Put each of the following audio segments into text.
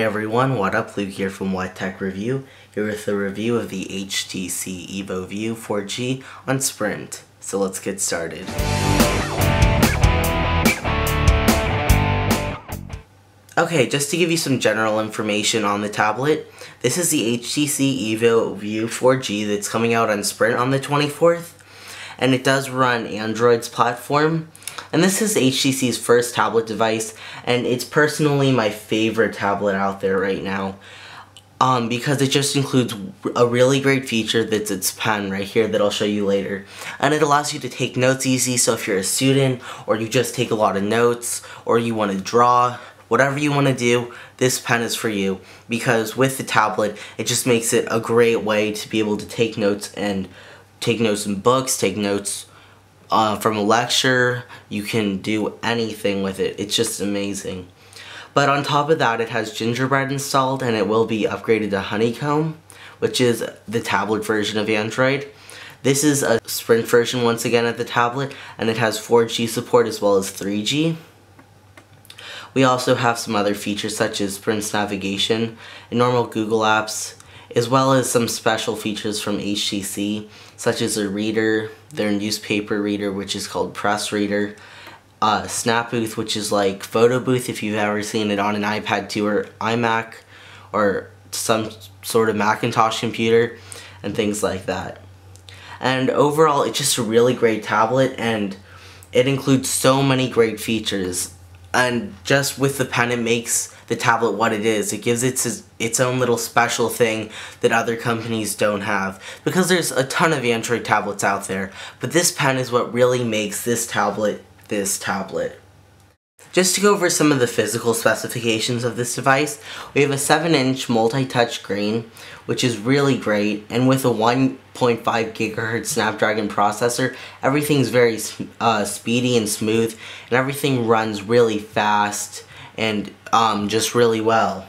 Hey everyone, what up? Luke here from WetTechReview, here with a review of the HTC Evo View 4G on Sprint. So let's get started. Okay, just to give you some general information on the tablet, this is the HTC Evo View 4G that's coming out on Sprint on the 24th, and it does run Android's platform. And this is HTC's first tablet device, and it's personally my favorite tablet out there right now because it just includes a really great feature that's its pen right here that I'll show you later. And it allows you to take notes easy, so if you're a student or you just take a lot of notes or you want to draw, whatever you want to do, this pen is for you, because with the tablet it just makes it a great way to be able to take notes and take notes in books, take notes from a lecture. You can do anything with it. It's just amazing. But on top of that, it has Gingerbread installed, and it will be upgraded to Honeycomb, which is the tablet version of Android. This is a Sprint version once again of the tablet, and it has 4G support as well as 3G. We also have some other features such as Sprint's navigation and normal Google apps, as well as some special features from HTC, such as a reader, their newspaper reader, which is called PressReader, Snapbooth, which is like photo booth if you've ever seen it on an iPad 2 or iMac, or some sort of Macintosh computer, and things like that. And overall, it's just a really great tablet, and it includes so many great features. And just with the pen, it makes the tablet what it is. It gives its own little special thing that other companies don't have, because there's a ton of Android tablets out there, but this pen is what really makes this tablet this tablet. Just to go over some of the physical specifications of this device, we have a 7-inch multi-touch screen, which is really great, and with a 1.5 gigahertz Snapdragon processor, everything's very speedy and smooth, and everything runs really fast and just really well.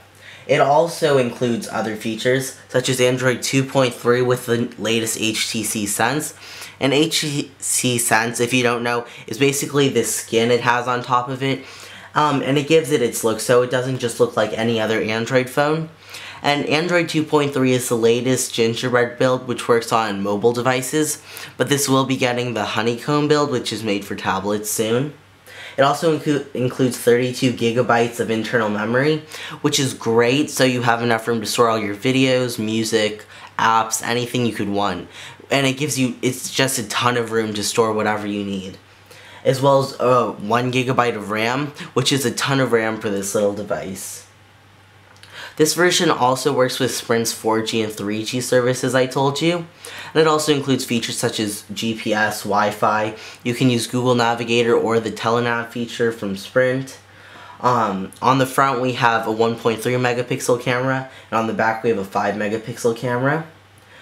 It also includes other features, such as Android 2.3 with the latest HTC Sense. And HTC Sense, if you don't know, is basically this skin it has on top of it. And it gives it its look, so it doesn't just look like any other Android phone. And Android 2.3 is the latest Gingerbread build, which works on mobile devices. But this will be getting the Honeycomb build, which is made for tablets soon. It also includes 32 gigabytes of internal memory, which is great, so you have enough room to store all your videos, music, apps, anything you could want. And it gives you, it's just a ton of room to store whatever you need. As well as 1 gigabyte of RAM, which is a ton of RAM for this little device. This version also works with Sprint's 4G and 3G services I told you, and it also includes features such as GPS, Wi-Fi. You can use Google Navigator or the TeleNav feature from Sprint. On the front we have a 1.3 megapixel camera, and on the back we have a 5 megapixel camera.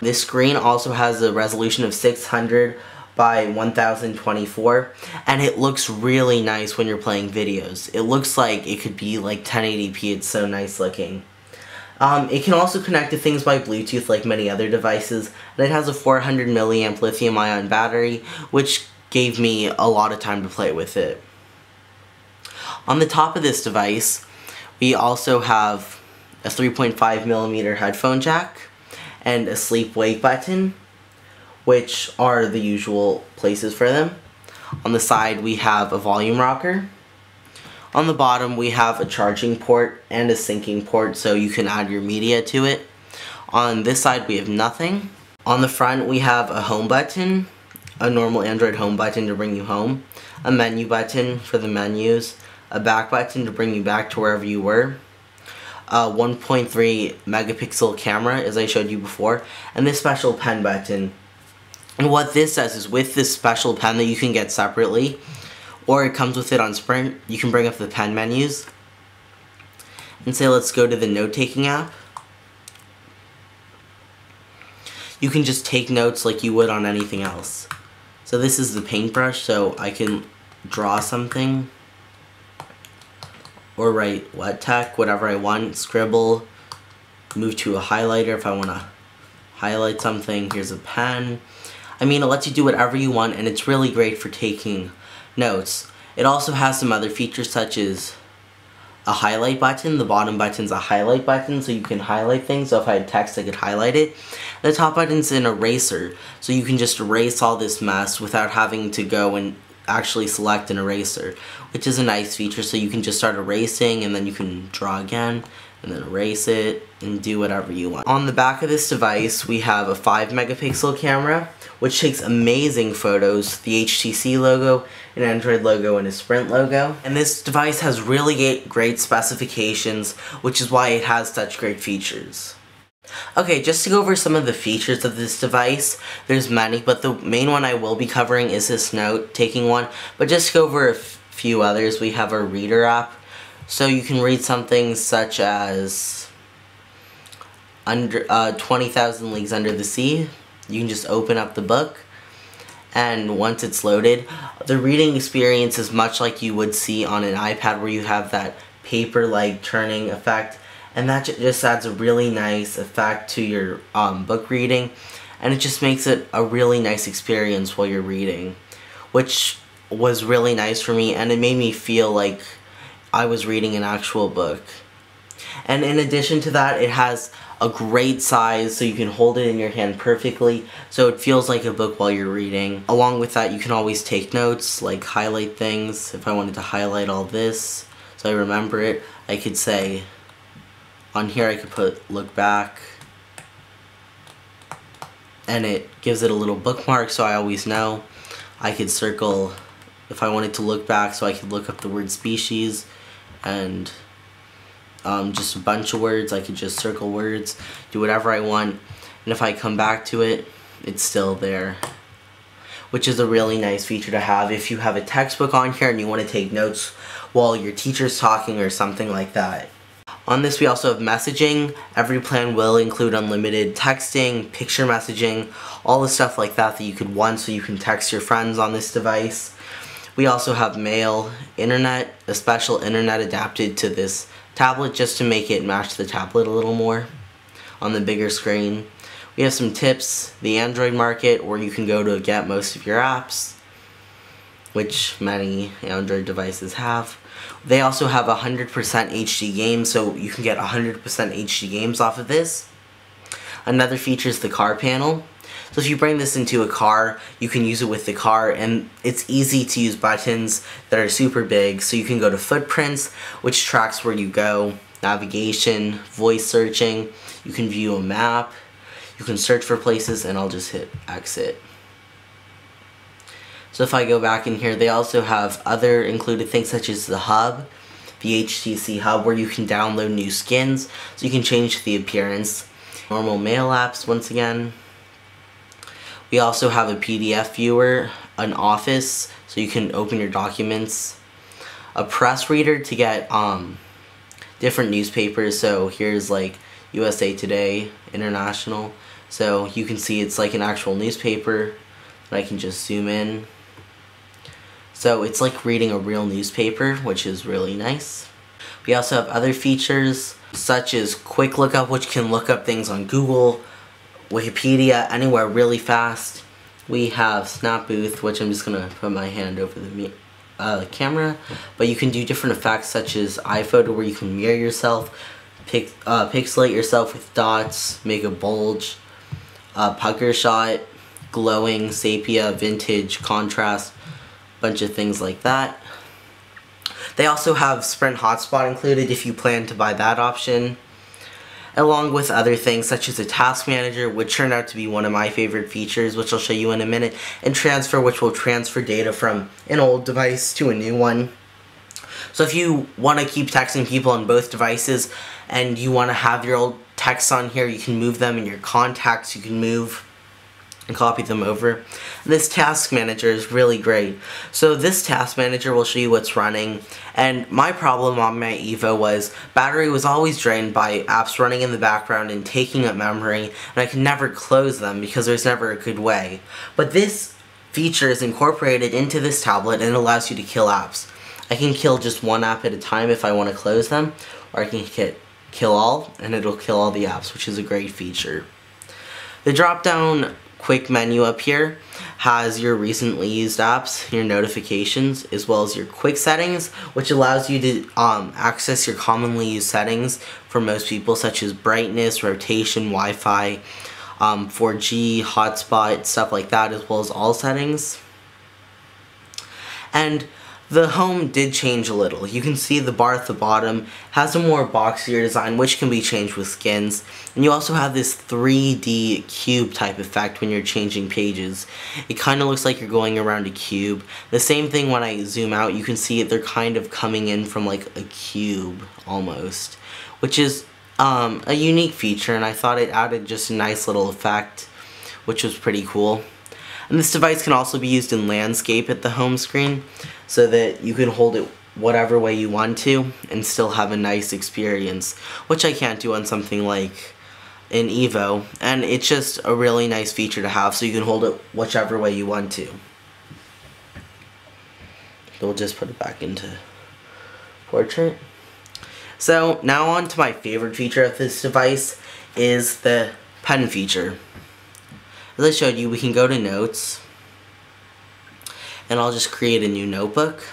This screen also has a resolution of 600 by 1024, and it looks really nice when you're playing videos. It looks like it could be like 1080p, it's so nice looking. It can also connect to things by Bluetooth like many other devices, and it has a 400 milliamp lithium-ion battery, which gave me a lot of time to play with it. On the top of this device, we also have a 3.5mm headphone jack and a sleep-wake button, which are the usual places for them. On the side, we have a volume rocker. On the bottom, we have a charging port and a syncing port, so you can add your media to it. On this side, we have nothing. On the front, we have a home button, a normal Android home button to bring you home, a menu button for the menus, a back button to bring you back to wherever you were, a 1.3 megapixel camera, as I showed you before, and this special pen button. And what this does is, with this special pen that you can get separately, or it comes with it on Sprint, you can bring up the pen menus and say, let's go to the note-taking app. You can just take notes like you would on anything else. So this is the paintbrush, so I can draw something or write WetTech, whatever I want, scribble, move to a highlighter if I want to highlight something. Here's a pen. I mean, it lets you do whatever you want, and it's really great for taking notes. It also has some other features such as a highlight button. The bottom button's a highlight button, so you can highlight things. So if I had text, I could highlight it. The top button's an eraser, so you can just erase all this mess without having to go and actually select an eraser, which is a nice feature. So you can just start erasing, and then you can draw again, and then erase it, and do whatever you want. On the back of this device, we have a 5-megapixel camera, which takes amazing photos, the HTC logo, an Android logo, and a Sprint logo. And this device has really great specifications, which is why it has such great features. Okay, just to go over some of the features of this device, there's many, but the main one I will be covering is this note-taking one. But just to go over a few others, we have our reader app. So you can read something such as 20,000 Leagues Under the Sea. You can just open up the book, and once it's loaded, the reading experience is much like you would see on an iPad, where you have that paper-like turning effect, and that just adds a really nice effect to your book reading, and it just makes it a really nice experience while you're reading, which was really nice for me, and it made me feel like I was reading an actual book. And in addition to that, it has a great size, so you can hold it in your hand perfectly, so it feels like a book while you're reading. Along with that, you can always take notes, like highlight things. If I wanted to highlight all this so I remember it, I could say on here, I could put look back, and it gives it a little bookmark, so I always know. I could circle if I wanted to look back, so I could look up the word species, and just a bunch of words. I could just circle words, do whatever I want, and if I come back to it, it's still there, which is a really nice feature to have if you have a textbook on here and you want to take notes while your teacher's talking or something like that. On this, we also have messaging. Every plan will include unlimited texting, picture messaging, all the stuff like that that you could want, so you can text your friends on this device. We also have mail, internet, a special internet adapted to this tablet just to make it match the tablet a little more on the bigger screen. We have some tips, the Android market, where you can go to get most of your apps, which many Android devices have. They also have 100% HD games, so you can get 100% HD games off of this. Another feature is the car panel. So if you bring this into a car, you can use it with the car, and it's easy to use buttons that are super big. So you can go to footprints, which tracks where you go, navigation, voice searching, you can view a map, you can search for places, and I'll just hit exit. So if I go back in here, they also have other included things such as the hub, the HTC hub, where you can download new skins, so you can change the appearance. Normal mail apps once again. We also have a PDF viewer, an office, so you can open your documents, a press reader to get different newspapers. So here's like USA Today, International. So you can see it's like an actual newspaper, and I can just zoom in. So it's like reading a real newspaper, which is really nice. We also have other features such as quick lookup, which can look up things on Google, Wikipedia, anywhere really fast. We have Snapbooth, which I'm just gonna put my hand over the camera, but you can do different effects such as iPhoto, where you can mirror yourself, pixelate yourself with dots, make a bulge, pucker shot, glowing, sepia, vintage, contrast, bunch of things like that. They also have Sprint Hotspot included if you plan to buy that option, along with other things such as a task manager, which turned out to be one of my favorite features, which I'll show you in a minute, and transfer, which will transfer data from an old device to a new one. So if you want to keep texting people on both devices, and you want to have your old texts on here, you can move them in your contacts, you can move and copy them over. This task manager is really great. So this task manager will show you what's running, and my problem on my Evo was battery was always drained by apps running in the background and taking up memory, and I could never close them because there's never a good way. But this feature is incorporated into this tablet, and it allows you to kill apps. I can kill just one app at a time if I want to close them, or I can hit kill all, and it'll kill all the apps, which is a great feature. The drop down quick menu up here has your recently used apps, your notifications, as well as your quick settings, which allows you to access your commonly used settings for most people, such as brightness, rotation, Wi-Fi, 4G, hotspot, stuff like that, as well as all settings. And the home did change a little. You can see the bar at the bottom has a more boxier design, which can be changed with skins. And you also have this 3D cube type effect when you're changing pages. It kind of looks like you're going around a cube. The same thing when I zoom out, you can see they're kind of coming in from like a cube almost, which is a unique feature, and I thought it added just a nice little effect, which was pretty cool. And this device can also be used in landscape at the home screen, so that you can hold it whatever way you want to and still have a nice experience, which I can't do on something like an Evo, and it's just a really nice feature to have, so you can hold it whichever way you want to. We'll just put it back into portrait. So now on to my favorite feature of this device is the pen feature. As I showed you, we can go to notes, and I'll just create a new notebook.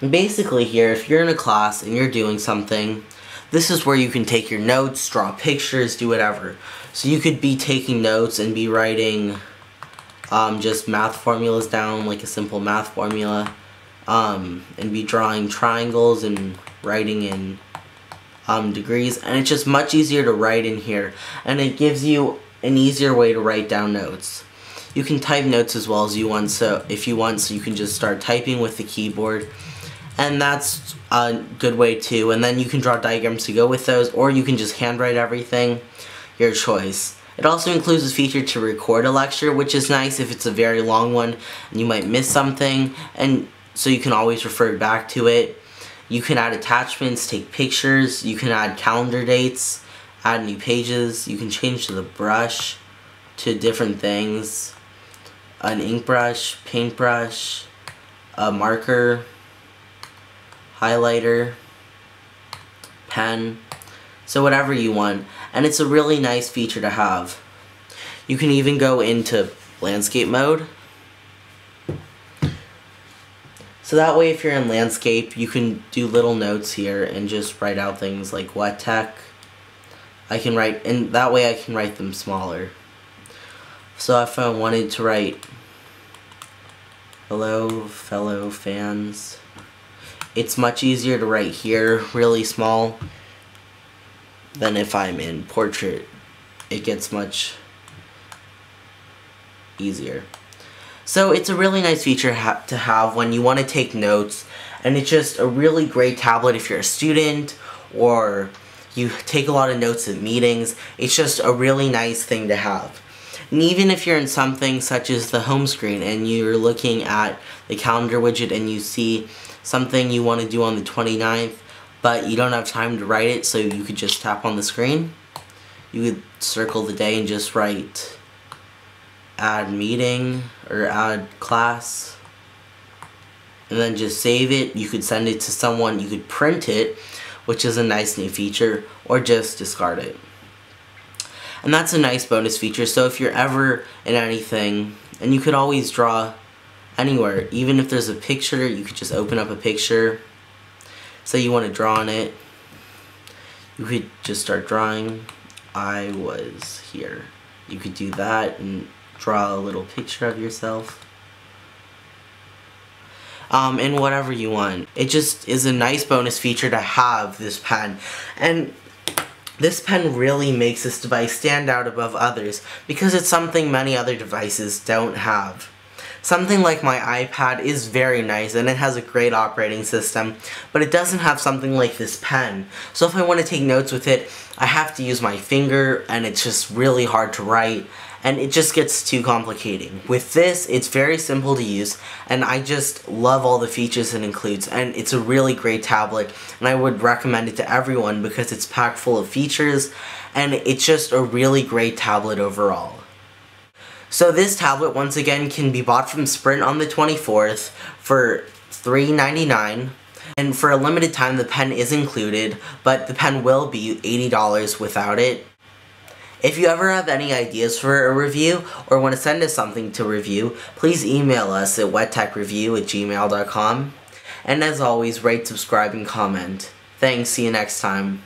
And basically here, if you're in a class and you're doing something, this is where you can take your notes, draw pictures, do whatever. So you could be taking notes and be writing just math formulas down, like a simple math formula, and be drawing triangles and writing in degrees. And it's just much easier to write in here, and it gives you an easier way to write down notes. You can type notes as well as you want, so if you want, so you can just start typing with the keyboard, and that's a good way too. And then you can draw diagrams to go with those, or you can just handwrite everything, your choice. It also includes a feature to record a lecture, which is nice if it's a very long one and you might miss something, and so you can always refer back to it. You can add attachments, take pictures, you can add calendar dates, add new pages, you can change the brush to different things, an ink brush, paint brush, a marker, highlighter, pen, so whatever you want. And it's a really nice feature to have. You can even go into landscape mode. So that way if you're in landscape, you can do little notes here and just write out things like what tech, I can write, and that way I can write them smaller. So if I wanted to write, hello fellow fans, it's much easier to write here really small than if I'm in portrait. It gets much easier. So it's a really nice feature to have when you want to take notes, and it's just a really great tablet if you're a student or you take a lot of notes at meetings. It's just a really nice thing to have. And even if you're in something such as the home screen and you're looking at the calendar widget and you see something you want to do on the 29th, but you don't have time to write it, so you could just tap on the screen. You could circle the day and just write add meeting or add class, and then just save it. You could send it to someone, you could print it, which is a nice new feature, or just discard it. And that's a nice bonus feature, so if you're ever in anything, and you could always draw anywhere, even if there's a picture, you could just open up a picture, say you want to draw on it, you could just start drawing, I was here. You could do that and draw a little picture of yourself. And whatever you want. It just is a nice bonus feature to have, this pen. And this pen really makes this device stand out above others because it's something many other devices don't have. Something like my iPad is very nice and it has a great operating system, but it doesn't have something like this pen. So if I want to take notes with it, I have to use my finger, and it's just really hard to write, and it just gets too complicating. With this, it's very simple to use, and I just love all the features it includes, and it's a really great tablet, and I would recommend it to everyone because it's packed full of features, and it's just a really great tablet overall. So this tablet, once again, can be bought from Sprint on the 24th for $3.99, and for a limited time the pen is included, but the pen will be $80 without it. If you ever have any ideas for a review or want to send us something to review, please email us at wettechreview@gmail.com. And as always, rate, subscribe, and comment. Thanks, see you next time.